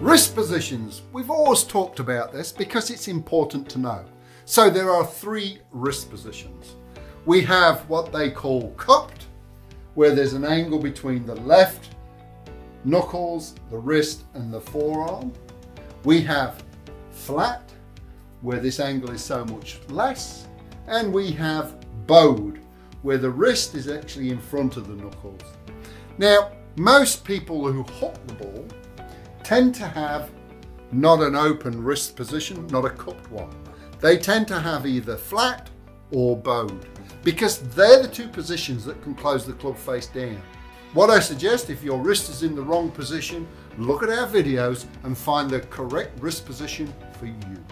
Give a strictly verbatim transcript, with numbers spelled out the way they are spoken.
Wrist positions. We've always talked about this because it's important to know. So there are three wrist positions. We have what they call cupped, where there's an angle between the left knuckles, the wrist and the forearm. We have flat, where this angle is so much less. And we have bowed, where the wrist is actually in front of the knuckles. Now, most people who hook the ball tend to have not an open wrist position, not a cupped one. They tend to have either flat or bowed, because they're the two positions that can close the club face down. What I suggest, if your wrist is in the wrong position, look at our videos and find the correct wrist position for you.